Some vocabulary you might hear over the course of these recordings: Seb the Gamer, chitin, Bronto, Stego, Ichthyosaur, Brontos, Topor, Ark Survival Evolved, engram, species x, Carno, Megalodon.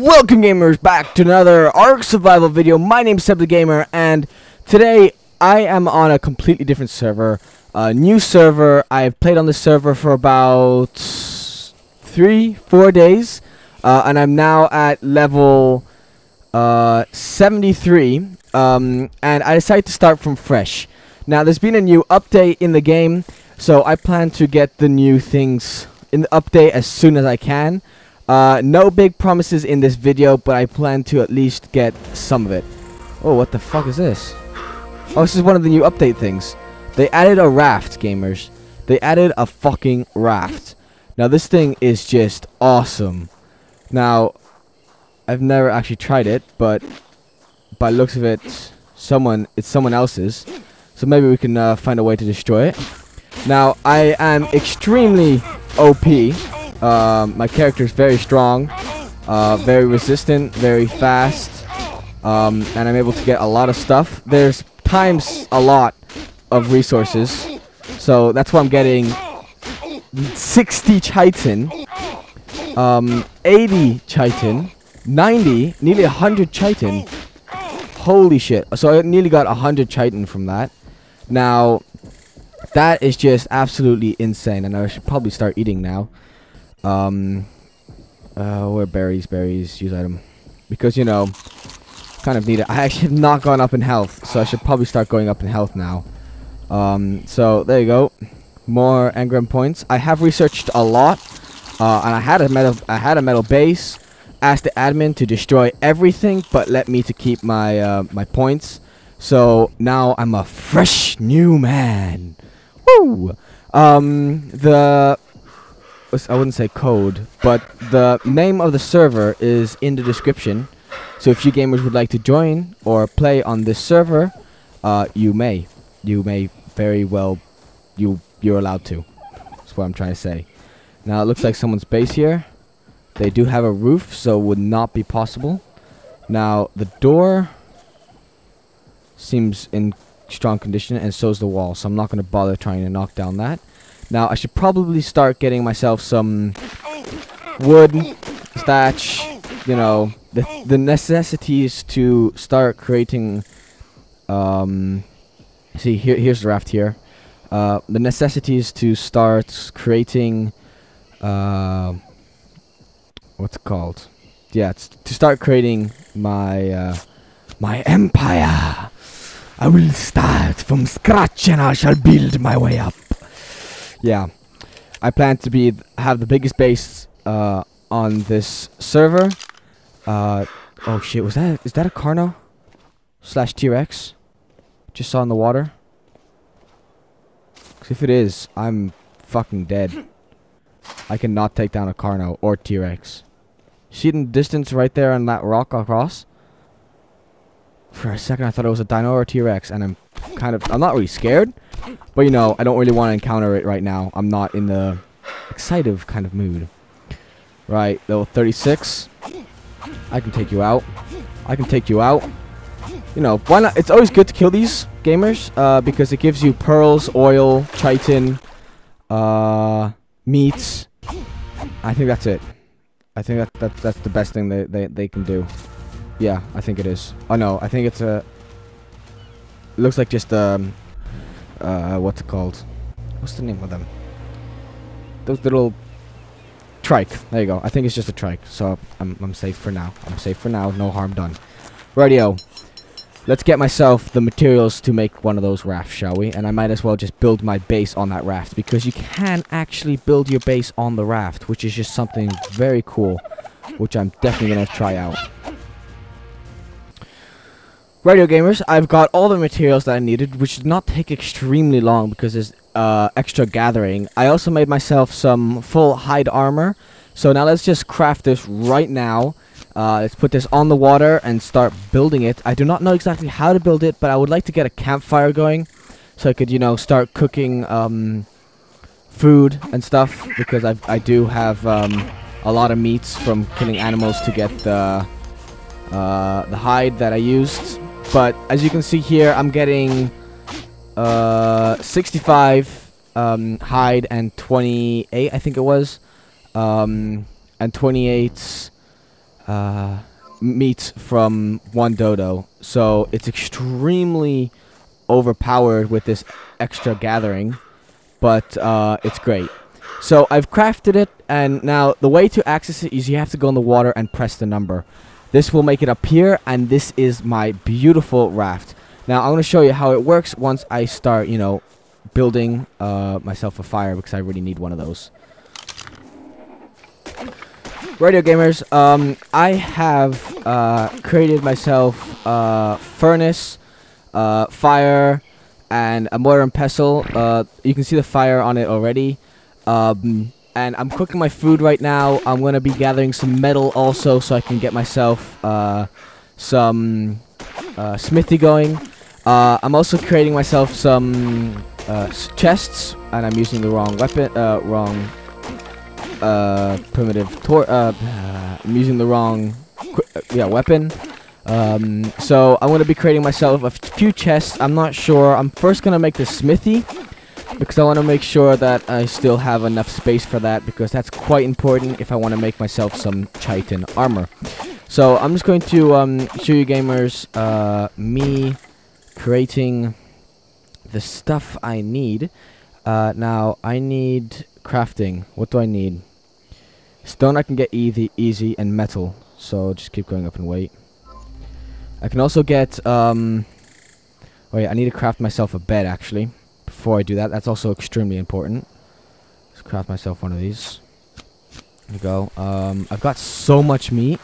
Welcome gamers back to another Ark Survival video. My name's Seb the Gamer, and today I am on a completely different server. A new server. I've played on this server for about 3-4 days, and I'm now at level 73, and I decided to start from fresh. Now, there's been a new update in the game, so I plan to get the new things in the update as soon as I can. No big promises in this video, but I plan to at least get some of it. Oh, what the fuck is this? Oh, this is one of the new update things. They added a raft, gamers. They added a fucking raft. Now, this thing is just awesome. Now, I've never actually tried it, but by looks of it, it's someone else's. So maybe we can find a way to destroy it. Now, I am extremely OP. My character is very strong, very resistant, very fast, and I'm able to get a lot of stuff. There's times a lot of resources, so that's why I'm getting 60 chitin, 80 chitin, 90, nearly 100 chitin. Holy shit. So I nearly got 100 chitin from that. Now, that is just absolutely insane, and I should probably start eating now. Where berries, use item. Because, you know, kind of need it. I actually have not gone up in health, so I should probably start going up in health now. So there you go. More engram points. I have researched a lot, and I had a metal base. Asked the admin to destroy everything, but let me to keep my, points. So now I'm a fresh new man. Woo! I wouldn't say code, but the name of the server is in the description. So if you gamers would like to join or play on this server, you may. You may very well. You're allowed to. That's what I'm trying to say. Now, it looks like someone's base here. They do have a roof, so it would not be possible. Now, the door seems in strong condition, and so is the wall. So I'm not going to bother trying to knock down that. Now, I should probably start getting myself some wood, thatch, you know, the necessities to start creating, see, here's the raft here, the necessities to start creating, what's it called? Yeah, it's to start creating my, my empire. I will start from scratch and I shall build my way up. Yeah, I plan to have the biggest base on this server. Oh shit, is that a Carno? / T-Rex? Just saw in the water? 'Cause if it is, I'm fucking dead. I cannot take down a Carno or T-Rex. See it in the distance right there on that rock across? For a second I thought it was a dino or a T-Rex, and I'm not really scared, but you know, I don't really want to encounter it right now. I'm not in the excited kind of mood. Right, level 36. I can take you out. You know, why not? It's always good to kill these gamers, because it gives you pearls, oil, chitin, meats. I think that's it. I think that's the best thing they can do. Yeah, I think it is. Oh no, I think it's a... It looks like just what's it called? What's the name of them? Those little... Trike. There you go. I think it's just a trike. So I'm safe for now. No harm done. Rightio. Let's get myself the materials to make one of those rafts, shall we? And I might as well just build my base on that raft, because you can actually build your base on the raft, which is just something very cool, which I'm definitely gonna try out. Radio gamers, I've got all the materials that I needed, which did not take extremely long because there's extra gathering. I also made myself some full hide armor. So now let's just craft this right now. Let's put this on the water and start building it. I do not know exactly how to build it, but I would like to get a campfire going so I could, you know, start cooking food and stuff, because I do have a lot of meats from killing animals to get the hide that I used. But as you can see here, I'm getting 65 hide and 28, I think it was, and 28 meats from one dodo, so it's extremely overpowered with this extra gathering, but it's great. So I've crafted it, and now the way to access it is you have to go in the water and press the number. This will make it appear, and this is my beautiful raft. Now I'm going to show you how it works once I start, you know, building myself a fire, because I really need one of those. Radio gamers, I have created myself a furnace, fire, and a mortar and pestle. You can see the fire on it already. And I'm cooking my food right now. I'm going to be gathering some metal also, so I can get myself some smithy going. I'm also creating myself some chests, and I'm using the wrong weapon, I'm using the wrong, weapon. So I'm going to be creating myself a few chests. I'm not sure. I'm first going to make the smithy, because I want to make sure that I still have enough space for that, because that's quite important if I want to make myself some chitin armor. So I'm just going to show you gamers me creating the stuff I need. Now I need crafting. What do I need? Stone I can get easy, and metal. So just keep going up and wait. I can also get I need to craft myself a bed actually. Before I do that, that's also extremely important. Let's craft myself one of these. There we go. I've got so much meat.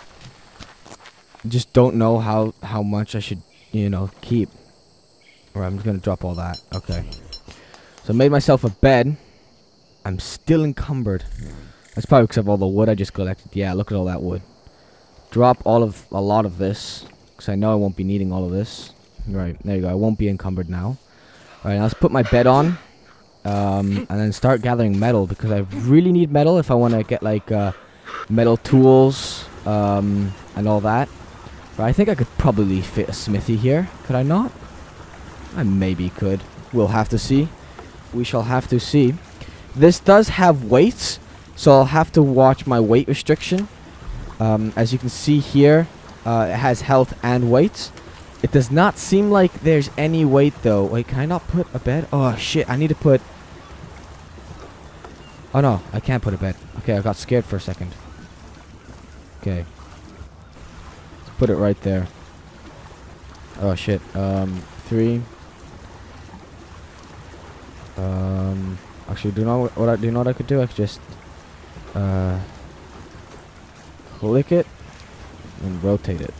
Just don't know how much I should, you know, keep. Or I'm just gonna drop all that. Okay. So I made myself a bed. I'm still encumbered. That's probably because of all the wood I just collected. Yeah, look at all that wood. Drop a lot of this, because I know I won't be needing all of this. Right, there you go. I won't be encumbered now. Alright, now let's put my bed on, and then start gathering metal, because I really need metal if I want to get, like, metal tools, and all that. But I think I could probably fit a smithy here, could I not? I maybe could. We'll have to see. We shall have to see. This does have weights, so I'll have to watch my weight restriction. As you can see here, it has health and weights. It does not seem like there's any weight, though. Wait, can I not put a bed? Oh, shit. I need to put... Oh, no. I can't put a bed. Okay, I got scared for a second. Okay. Let's put it right there. Oh, shit. 3. Actually, do you know what I could do? I could just... click it and rotate it.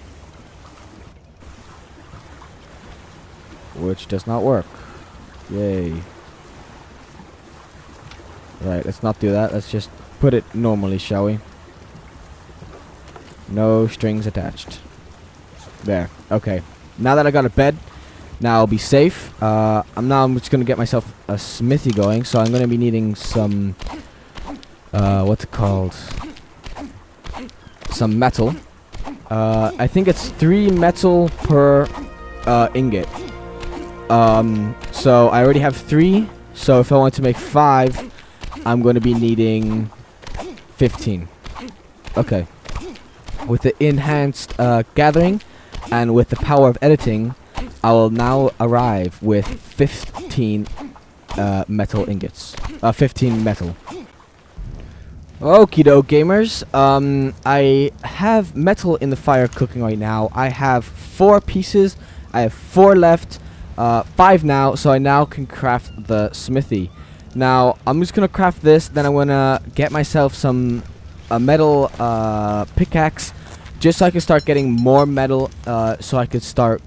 Which does not work. Yay. Right, let's not do that. Let's just put it normally, shall we? No strings attached. There. Okay. Now that I got a bed, now I'll be safe. I'm just going to get myself a smithy going. So I'm going to be needing some... what's it called? Some metal. I think it's 3 metal per ingot. So I already have 3, so if I want to make 5, I'm going to be needing 15. Okay. With the enhanced gathering and with the power of editing, I will now arrive with 15 metal ingots. 15 metal. Okie doke, gamers. I have metal in the fire cooking right now. I have 4 pieces. I have 4 left. 5 now, so I now can craft the smithy. Now, I'm just going to craft this, then I'm going to get myself some metal pickaxe, just so I can start getting more metal, so I could start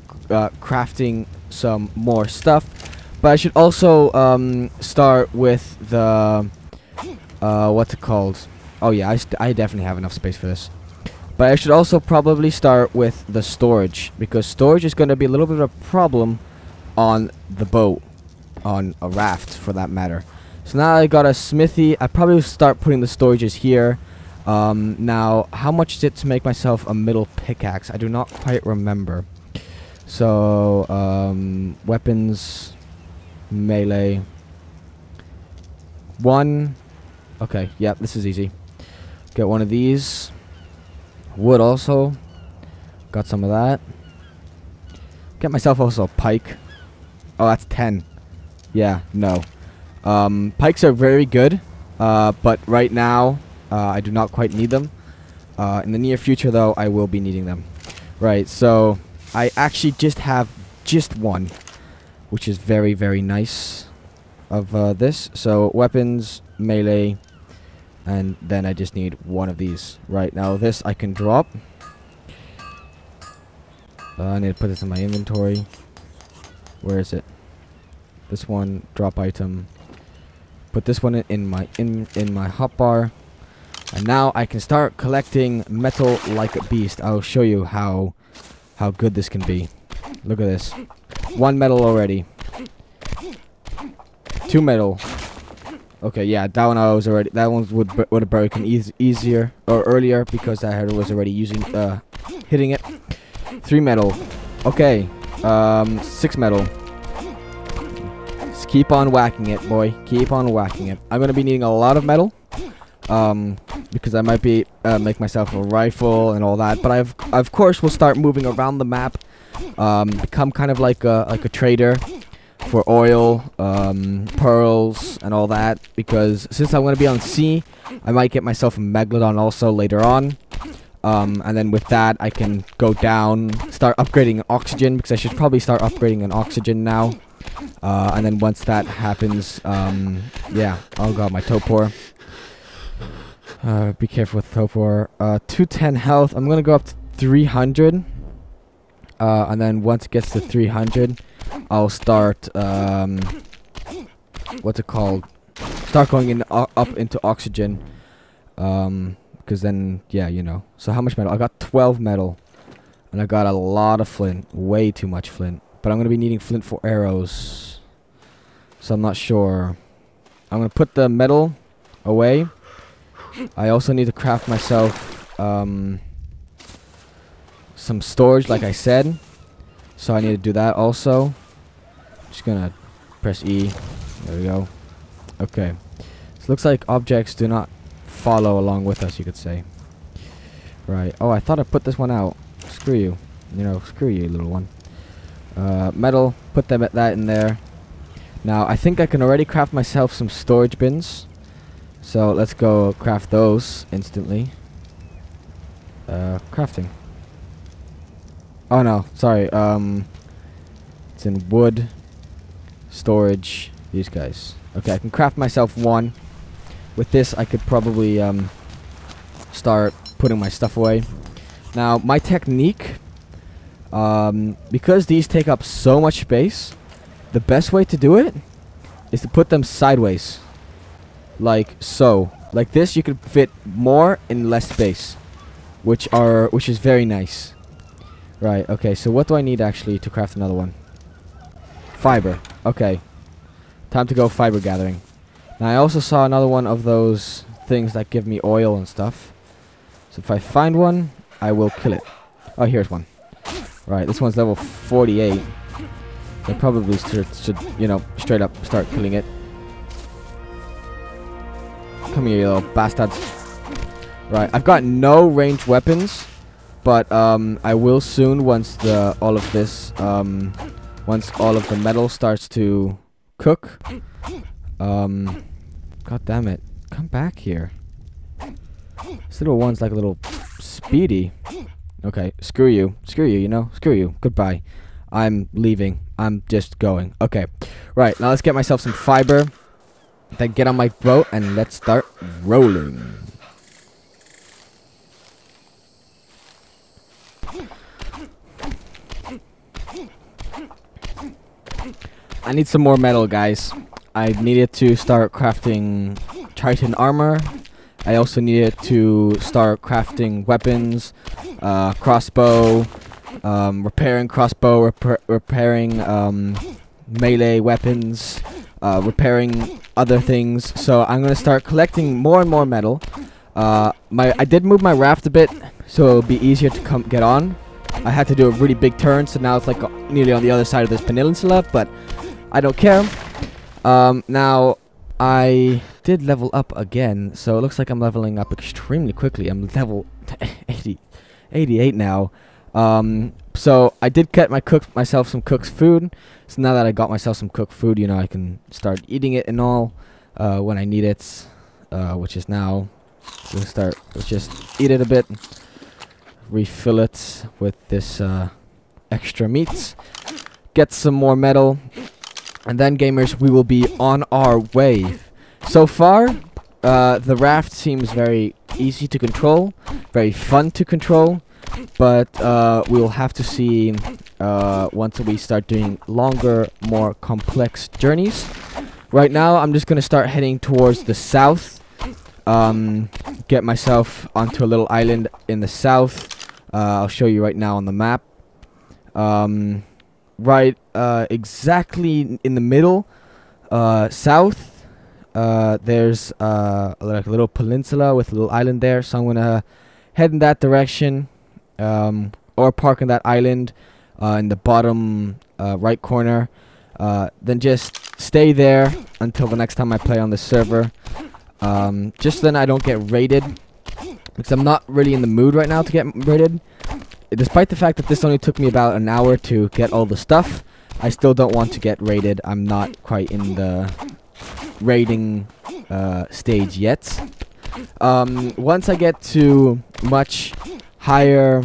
crafting some more stuff. But I should also start with the... what's it called? Oh yeah, I definitely have enough space for this. But I should also probably start with the storage, because storage is going to be a little bit of a problem on the boat, on a raft for that matter. So now I got a smithy. I probably will start putting the storages here. Now, how much is it to make myself a metal pickaxe? I do not quite remember. So weapons, melee, 1. Okay, yeah, this is easy. Get one of these, Wood also. Got some of that. Get myself also a pike. Oh, that's 10. Yeah, no. Pikes are very good, but right now I do not quite need them. In the near future, though, I will be needing them. Right, so I actually just have just one, which is very, very nice of this. So weapons, melee, and then I just need one of these. Right, now this I can drop. I need to put this in my inventory. Where is it? This one, drop item. Put this one in my hotbar. And now I can start collecting metal like a beast. I'll show you how good this can be. Look at this. One metal already. Two metal. Okay, yeah, that one I was already. That one would have broken easier or earlier because I was already using hitting it. Three metal. Okay, six metal. Just keep on whacking it, boy. Keep on whacking it. I'm gonna be needing a lot of metal. Because I might be make myself a rifle and all that, but of course will start moving around the map, become kind of like a trader for oil, pearls and all that, because since I'm going to be on sea, I might get myself a Megalodon also later on, and then with that I can go down, start upgrading oxygen, because I should probably start upgrading an oxygen now, and then once that happens, yeah, oh god, my Topor. Be careful with Topor. 210 health. I'm gonna go up to 300. And then once it gets to 300, I'll start, what's it called? Start going in up into oxygen. Because then, yeah, you know. So how much metal? I got 12 metal. And I got a lot of flint. Way too much flint. But I'm gonna be needing flint for arrows. So I'm not sure. I'm gonna put the metal away. I also need to craft myself some storage, like I said. So I need to do that also. Just gonna press E. There we go. Okay. So it looks like objects do not follow along with us, you could say. Right. Oh, I thought I put this one out. Screw you. You know, screw you, little one. Metal. Put that in there. Now, I think I can already craft myself some storage bins. So let's go craft those instantly. Crafting. Oh no, sorry. It's in wood. Storage. These guys. Okay, I can craft myself one. With this, I could probably start putting my stuff away. Now, my technique. Because these take up so much space, the best way to do it is to put them sideways. Like so, like this, you could fit more in less space, which is very nice. Right. Okay. So what do I need actually to craft another one? Fiber. Okay. Time to go fiber gathering. Now I also saw another one of those things that give me oil and stuff. So if I find one, I will kill it. Oh, here's one. Right. This one's level 48. I probably should, you know, straight up start killing it. Come here, you little bastards. Right, I've got no ranged weapons, but I will soon once all of the metal starts to cook. God damn it. Come back here. This little one's like a little speedy. Okay, screw you. Screw you, you know? Screw you. Goodbye. I'm leaving. I'm just going. Okay. Right, now let's get myself some fiber. Then get on my boat and let's start rolling. I need some more metal, guys. I needed to start crafting Triton armor. I also needed to start crafting weapons, crossbow, repairing crossbow, repairing melee weapons, repairing other things, so I'm gonna start collecting more and more metal. I did move my raft a bit, so it'll be easier to get on. I had to do a really big turn, so now it's like nearly on the other side of this peninsula, but I don't care. Now I did level up again, so it looks like I'm leveling up extremely quickly. I'm level 88 now. So I did get myself some cook's food. So now that I got myself some cooked food, you know, I can start eating it and all when I need it, which is now. We'll start. Let's just eat it a bit. Refill it with this extra meat. Get some more metal. And then, gamers, we will be on our way. So far, the raft seems very easy to control, very fun to control, but we'll have to see once we start doing longer, more complex journeys. Right now, I'm just going to start heading towards the south, get myself onto a little island in the south. I'll show you right now on the map. Right, exactly in the middle, south, there's like a little peninsula with a little island there, so I'm gonna head in that direction, or park on that island in the bottom right corner, then just stay there until the next time I play on the server, just then I don't get raided, because I'm not really in the mood right now to get raided. Despite the fact that this only took me about an hour to get all the stuff, I still don't want to get raided. I'm not quite in the raiding stage yet. Once I get to much higher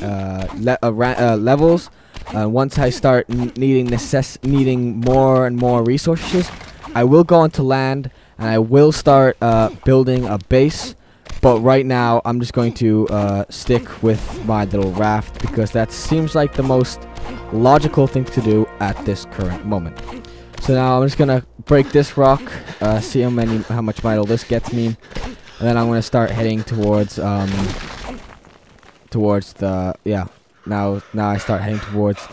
levels, once I start needing more and more resources, I will go onto land and I will start building a base. But right now, I'm just going to stick with my little raft because that seems like the most logical thing to do at this current moment. So now I'm just gonna break this rock, see how much metal this gets me, and then I'm gonna start heading towards Now I start heading towards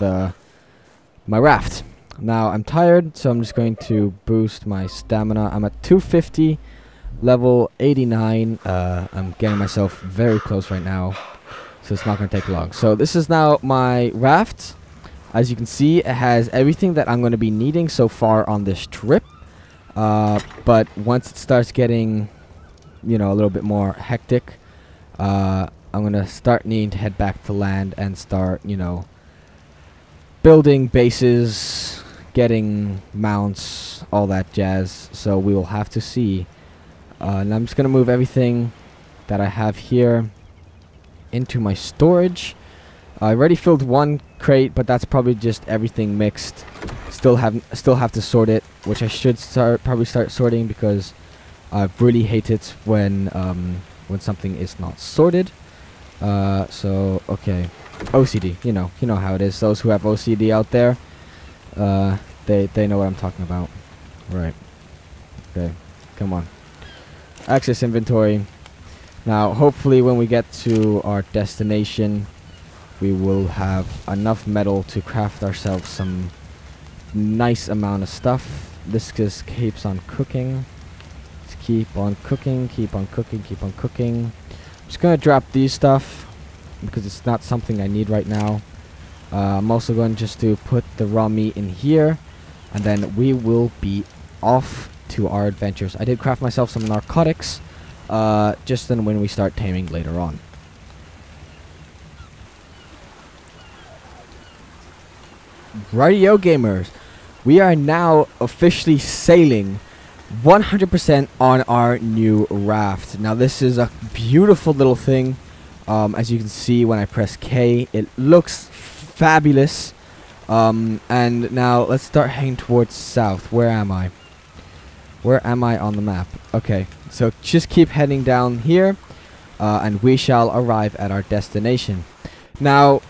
my raft. Now I'm tired, so I'm just going to boost my stamina. I'm at 250. Level 89, I'm getting myself very close right now, so it's not going to take long. So this is now my raft. As you can see, it has everything that I'm going to be needing so far on this trip. But once it starts getting, you know, a little bit more hectic, I'm going to start needing to head back to land and start, you know, building bases, getting mounts, all that jazz. So we will have to see. And I'm just going to move everything that I have here into my storage. I already filled one crate, but that's probably just everything mixed. Still have to sort it, which I should probably start sorting because I really hate it when something is not sorted. So okay, OCD. You know how it is. Those who have OCD out there, they know what I'm talking about. Right. Okay. Come on. Access inventory. Now hopefully when we get to our destination we will have enough metal to craft ourselves some nice amount of stuff. This just keeps on cooking. Let's keep on cooking, keep on cooking, keep on cooking. I'm just gonna drop these stuff because it's not something I need right now. I'm also going just to put the raw meat in here and then we will be off to our adventures. I did craft myself some narcotics, just then when we start taming later on. Rightio gamers, we are now officially sailing 100% on our new raft. Now this is a beautiful little thing. As you can see when I press K, it looks fabulous. And now let's start heading towards south. Where am I? Where am I on the map? Okay, so just keep heading down here, and we shall arrive at our destination. Now,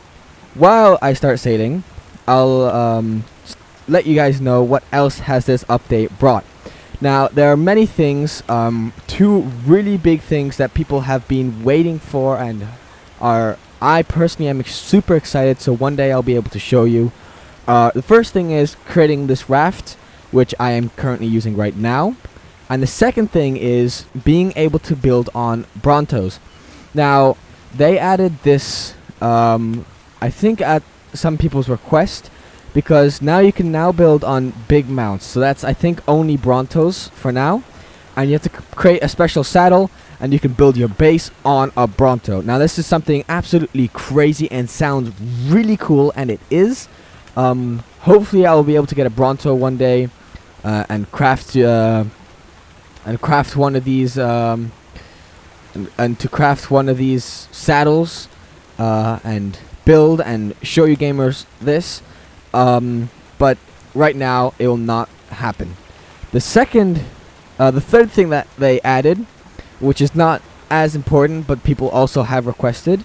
while I start sailing, I'll let you guys know what else has this update brought. Now, there are many things, two really big things that people have been waiting for, and I personally am super excited, so one day I'll be able to show you. The first thing is creating this raft, which I am currently using right now. And the second thing is being able to build on Brontos. Now, they added this, I think at some people's request, because now you can now build on big mounts. So that's, I think, only Brontos for now. And you have to create a special saddle, and you can build your base on a Bronto. Now this is something absolutely crazy and sounds really cool, and it is. Hopefully I will be able to get a Bronto one day and craft one of these saddles and build and show you gamers this. But right now it will not happen. The third thing that they added, which is not as important, but people also have requested,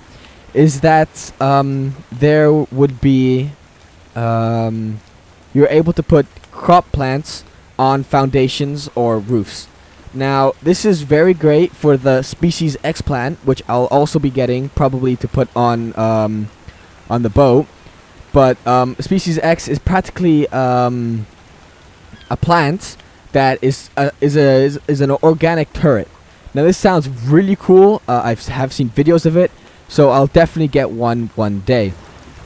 is that there would be, you're able to put crop plants on foundations or roofs. Now, this is very great for the species X plant, which I'll also be getting probably to put on the boat. But species X is practically a plant that is an organic turret. Now this sounds really cool. I have seen videos of it, so I'll definitely get one day.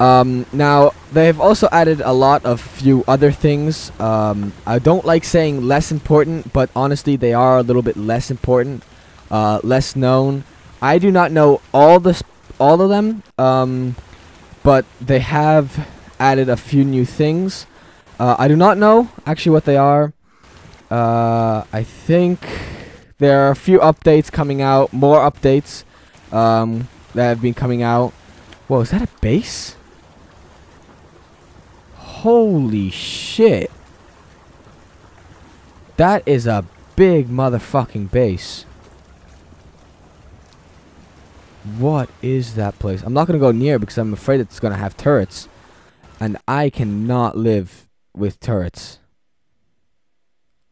Now they have also added a lot of few other things. I don't like saying less important, but honestly they are a little bit less important, less known. I do not know all of them, but they have added a few new things. I do not know actually what they are. I think there are a few updates coming out, more updates that have been coming out. Whoa, is that a base? Holy shit. That is a big motherfucking base. What is that place? I'm not going to go near because I'm afraid it's going to have turrets. And I cannot live with turrets.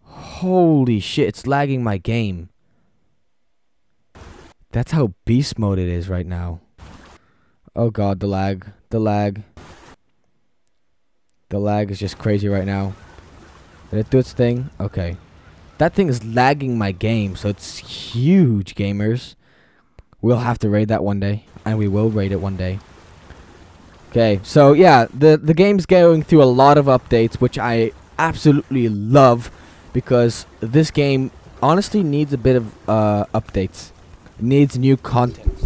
Holy shit, it's lagging my game. That's how beast mode it is right now. Oh god, the lag. The lag. The lag is just crazy right now. Did it do its thing? Okay. That thing is lagging my game, so it's huge, gamers. We'll have to raid that one day. And we will raid it one day. Okay, so yeah, the game's going through a lot of updates, which I absolutely love. Because this game honestly needs a bit of updates. It needs new content.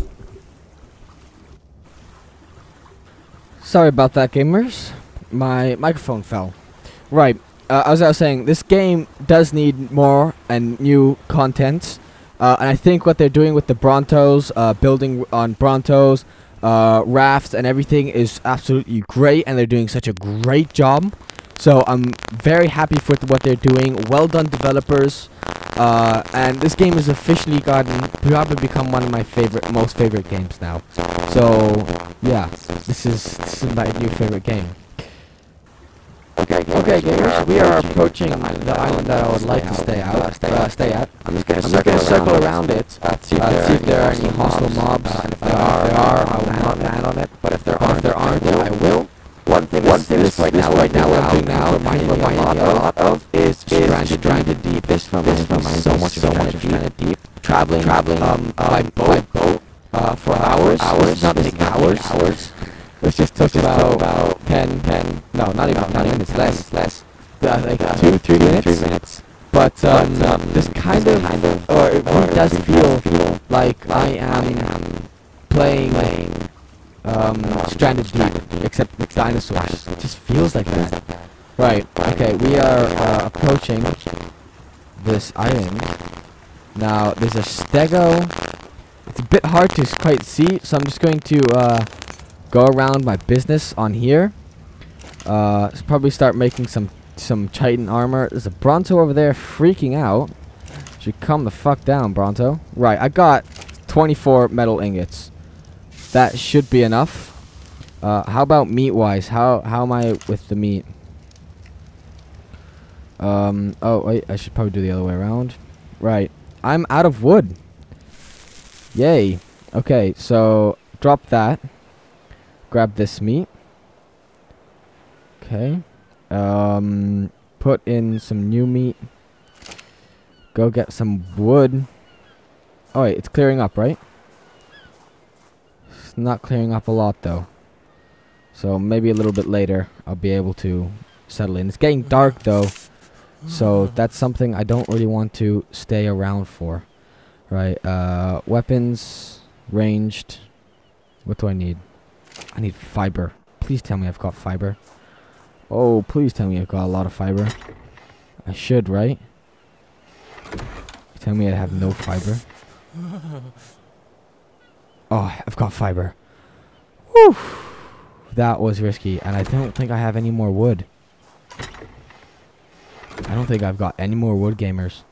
Sorry about that, gamers. My microphone fell. Right, as I was saying, this game does need more and new content. And I think what they're doing with the Brontos, building on Brontos, rafts and everything is absolutely great. And they're doing such a great job. So I'm very happy for what they're doing. Well done, developers. And this game has officially probably become one of my most favorite games now. So yeah, this is my new favorite game. Okay, gamers, we are approaching the island that I would like to stay at. I'm just gonna circle around it. See if there are any hostile mobs. And if there are, I will not land on it. But if there aren't, I will. One thing right now is deep. This from so much deep. Traveling by boat for hours. Not taking hours. It just took about not even it's less. Like 2-3 minutes. But this kind of or it does feel like I am playing. Stranded deep, except with dinosaurs. It just feels like that. Right, okay, we are approaching this island. Now, there's a Stego. It's a bit hard to quite see, so I'm just going to go around my business on here. Probably start making some chitin armor. There's a Bronto over there freaking out. Should come the fuck down, Bronto. Right, I got 24 metal ingots. That should be enough. How about meat-wise? How am I with the meat? Oh, wait. I should probably do the other way around. Right. I'm out of wood. Yay. Okay, so drop that. Grab this meat. Okay. Put in some new meat. Go get some wood. Oh, wait. It's clearing up, right? Not clearing up a lot though. So maybe a little bit later I'll be able to settle in. It's getting dark though, so that's something I don't really want to stay around for. Right, weapons, ranged. What do I need? I need fiber. Please tell me I've got fiber. Oh, please tell me I've got a lot of fiber. I should, right? Tell me I have no fiber. Oh, I've got fiber. Whew. That was risky, and I don't think I have any more wood. I don't think I've got any more wood, gamers.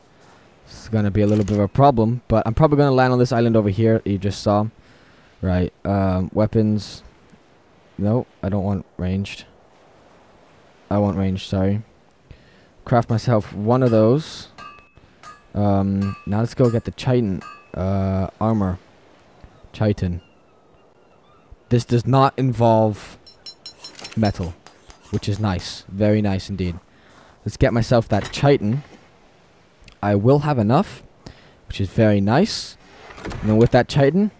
It's gonna be a little bit of a problem, but I'm probably gonna land on this island over here that you just saw. Right, weapons. No, I don't want ranged. I want ranged, sorry. Craft myself one of those. Now let's go get the chitin armor. Chitin. This does not involve metal, which is nice. Very nice indeed. Let's get myself that chitin. I will have enough, which is very nice. And then with that chitin,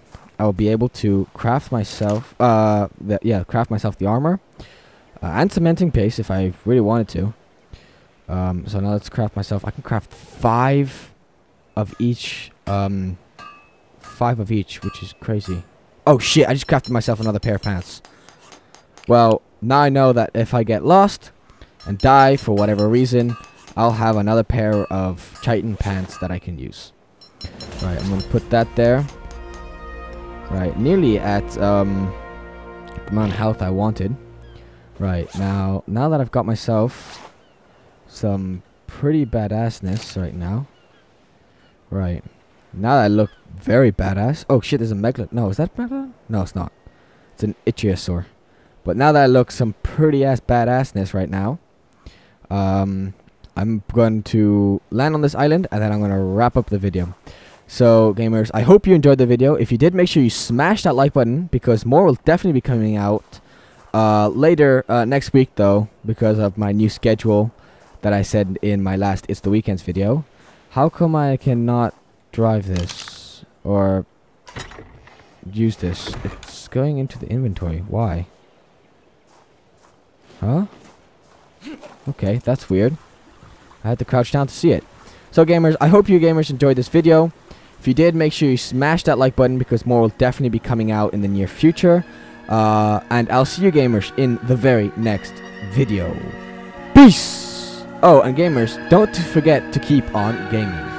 I will be able to craft myself the armor and cementing paste if I really wanted to. So now let's craft myself. I can craft 5 of each, 5 of each, which is crazy. Oh shit, I just crafted myself another pair of pants. Well, now I know that if I get lost and die for whatever reason, I'll have another pair of chitin pants that I can use. Right, I'm gonna put that there. Right, nearly at, the amount of health I wanted. Right, now that I've got myself some pretty badassness right now. Right. Now that I look very badass. Oh shit, there's a Megalodon. No, is that Megalodon? No, it's not. It's an Ichthyosaur. But now that I look some pretty ass badassness right now, I'm going to land on this island and then I'm going to wrap up the video. So, gamers, I hope you enjoyed the video. If you did, make sure you smash that like button because more will definitely be coming out later next week though, because of my new schedule that I said in my last It's the Weekends video. How come I cannot drive this or use this? It's going into the inventory. Why? Huh? Okay, that's weird. I had to crouch down to see it. So gamers, I hope you gamers enjoyed this video. If you did, make sure you smash that like button because more will definitely be coming out in the near future. And I'll see you gamers in the very next video. Peace! Oh, and gamers, don't forget to keep on gaming.